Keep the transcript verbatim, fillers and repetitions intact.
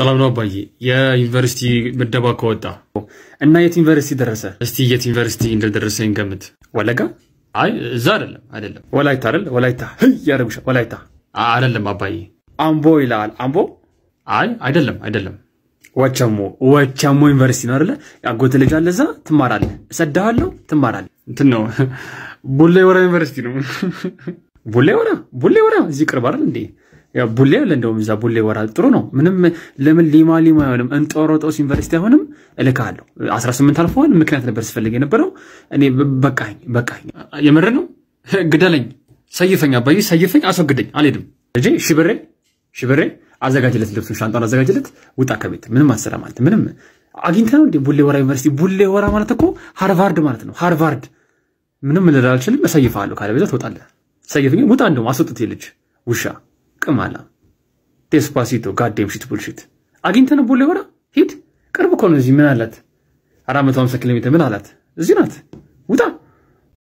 سلام نوبايي يا يونيفرسيتي مدبا كوتا انا يا يونيفرسيتي درسه استي يا يونيفرسيتي اند درسه ينقمد ولاغا اي زارل ادلم ولايتا رل ولايتا هي يا ربوشه ولايتا ادلم ابايي امبو يلال امبو اي ادلم ادلم واتشامو واتشامو يونيفرسيتي نارله يا غوت لجا لزا تمارال سدهالو تمارال እንትنو بولي ورا يونيفرسيتي نو بولي ورا بولي ورا ذكر بارل اندي يا بولي ولا ندوم إذا بولي وراء ترونه منهم لما اللي مالي ما يوم أنت أورط أو سينفرستي هونم اللي كعلو عشرة سنين تلفون مكانتنا بس فلقي نبرو أني ببكاين ببكاين يمرنو قدالين سيفني أبي سيفني عشان قدين عليهم رجع شبرة شبرة عزقات جلت لبس شنطان عزقات جلت وتأكبت منهم ما سر مالت منهم عجين تانو دي بولي وراء يونيفرسيتي بولي وراء مالتكو هارفارد مالتنو هارفارد منهم اللي رأيش اللي مسيف على كله بيزات وطالع سيفني وطعندو عصوت تيلج وشا كمالا تسباسيتو قدام شيت بولشيت أجين تنا بقول ورا هيد كربو كونو زي منالات عرامة خمسة كيلومتر منالات زينات وده